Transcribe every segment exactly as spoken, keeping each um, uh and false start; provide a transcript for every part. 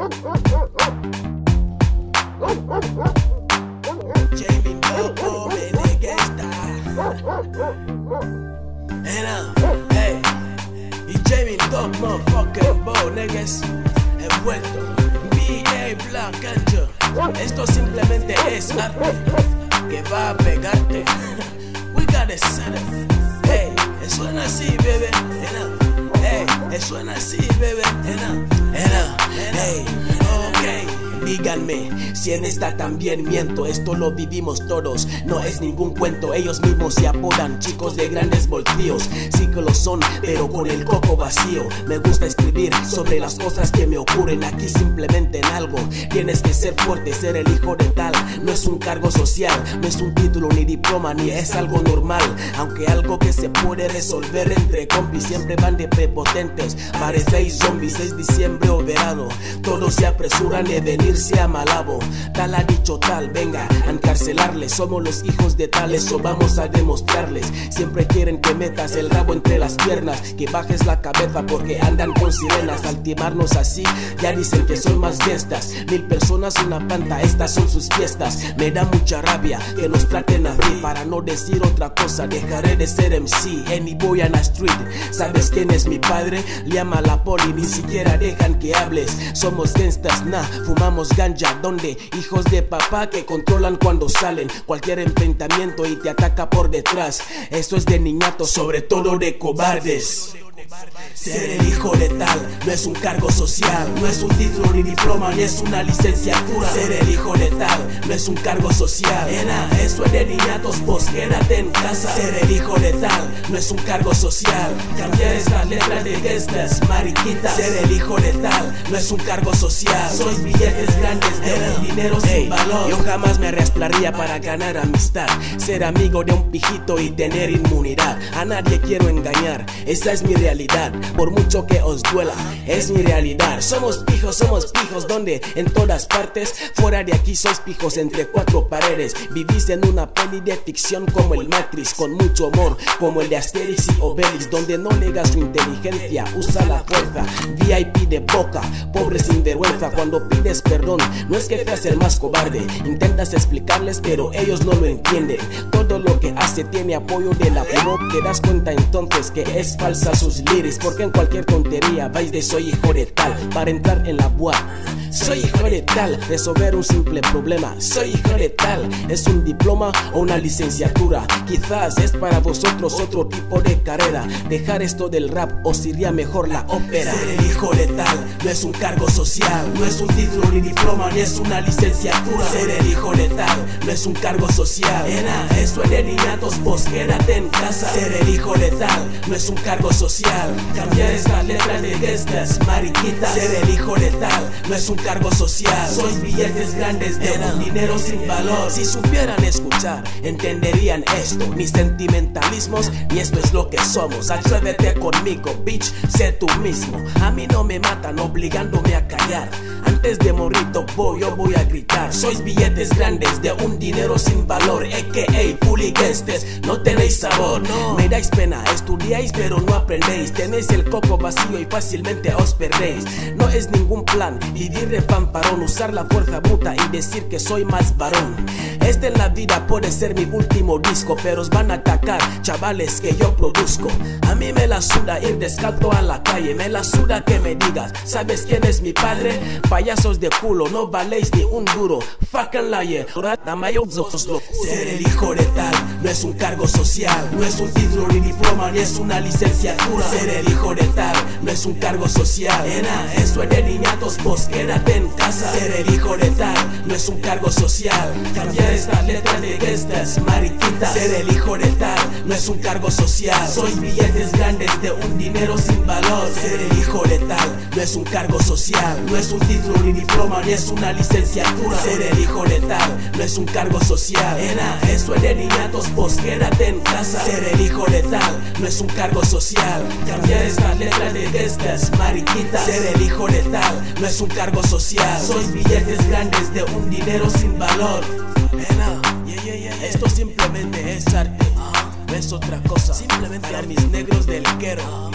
And uh, hey, y Jamie Top motherfucking bow niggas envuelto, B A Black Angel. Esto simplemente es arte que va a pegarte. We gotta set it. Hey, suena así, bebé. And uh, hey, suena así, bebé. And uh, and uh, hey, okay. Díganme si en esta también miento. Esto lo vivimos todos, no es ningún cuento. Ellos mismos se apodan chicos de grandes voltíos. Sí que lo son, pero con el coco vacío. Me gusta escribir sobre las cosas que me ocurren aquí, simplemente en algo. Tienes que ser fuerte, ser el hijo de tal. No es un cargo social, no es un título ni diploma, ni es algo normal. Aunque algo que se puede resolver entre compis. Siempre van de prepotentes, parecéis zombies. Es diciembre o verano, todos se apresuran de venir a Malabo. Tal ha dicho tal, venga a encarcelarles. Somos los hijos de tales, eso vamos a demostrarles. Siempre quieren que metas el rabo entre las piernas, que bajes la cabeza porque andan con sirenas. Al timarnos así, ya dicen que son más fiestas. Mil personas una planta, estas son sus fiestas. Me da mucha rabia que nos traten así. Para no decir otra cosa, dejaré de ser M C. Any boy on a street, ¿sabes quién es mi padre? Llama a la poli, ni siquiera dejan que hables. Somos gangsters, nah, fumamos ganja, donde hijos de papá que controlan cuando salen. Cualquier enfrentamiento y te ataca por detrás. Esto es de niñatos, sobre todo de cobardes. Ser el hijo de tal no es un cargo social, no es un título ni diploma, ni es una licenciatura. Ser el hijo de tal no es un cargo social. Era, eso es de niñatos, vos quédate en casa. Ser el hijo de tal no es un cargo social. Cambiar estas letras de gestas, mariquitas. Ser el hijo de tal no es un cargo social. Sois billetes grandes de dinero sin valor. Yo jamás me arrastraría para ganar amistad. Ser amigo de un pijito y tener inmunidad. A nadie quiero engañar, esa es mi realidad. Por mucho que os duela, es mi realidad. Somos pijos, somos pijos, donde en todas partes. Fuera de aquí sois pijos entre cuatro paredes. Vivís en una peli de ficción como el Matrix, con mucho amor como el de Asterix y Obelix, donde no nega su inteligencia, usa la fuerza. V I P de boca, pobre sinvergüenza. Cuando pides perdón, no es que te hagas el más cobarde. Intentas explicarles, pero ellos no lo entienden. Todo lo que hace tiene apoyo de la pop. Te das cuenta entonces que es falsa sus líneas. Porque en cualquier tontería vais de soy hijo de tal. Para entrar en la B U A, soy hijo de tal. Resolver un simple problema, soy hijo de tal. Es un diploma o una licenciatura. Quizás es para vosotros otro tipo de carrera. Dejar esto del rap os iría mejor la ópera. Ser el hijo de tal no es un cargo social, no es un título ni diploma, ni es una licenciatura. Ser el hijo de tal no es un cargo social. Era, eso es de niñatos, vos quédate en casa. Ser el hijo de tal no es un cargo social. Cambiar estas letras de gestas, mariquitas. Ser el hijo de tal no es un cargo social. Sois billetes grandes de un dinero sin valor. Si supieran escuchar, entenderían esto. Ni sentimentalismos, ni esto es lo que somos. Atrévete conmigo, bitch, sé tú mismo. A mí no me matan obligándome a callar. Antes de morrito voy, yo voy a gritar. Sois billetes grandes de un dinero sin valor. A K A bully gangsters, no tenéis sabor, no. Me dais pena, estudiáis pero no aprendéis. Tenéis el coco vacío y fácilmente os perdéis. No es ningún plan vivir de pamparón, usar la fuerza bruta y decir que soy más varón. Este en la vida puede ser mi último disco, pero os van a atacar chavales que yo produzco. A mí me la suda ir descalzo a la calle, me la suda que me digas ¿sabes quién es mi padre? Payasos de culo, no valéis ni un duro. Fucking liar, ser el hijo de tal no es un cargo social, no es un título ni diploma, ni es una licenciatura. Ser el hijo de tal no es un cargo social. Era, eso es de niñatos, vos quédate en casa. Ser el hijo de tal no es un cargo social. Cambiar estas letras de gestas, mariquitas. Ser el hijo de tal no es un cargo social. Sois billetes grandes de un dinero sin valor. Ser el hijo de tal no es un cargo social, no es un título ni diploma, ni es una licenciatura. Ser el hijo de tal no es un cargo social. Era, eso es de niñatos, vos quédate en casa. Ser el hijo de tal no es un cargo social. Cambiar estas letras de gestas, mariquitas. Ser el hijo de tal no es un cargo social. Sois billetes grandes de un dinero sin valor. Esto simplemente es arte, no es otra cosa. Simplemente para mis negros del guero.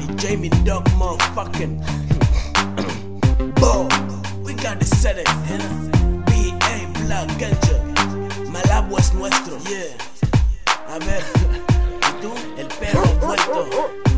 Y Jamie Dog motherfucking Bo. yeah, B A Black Culture, Malabo es nuestro, yeah. A ver, ¿y tú? El perro vuelto.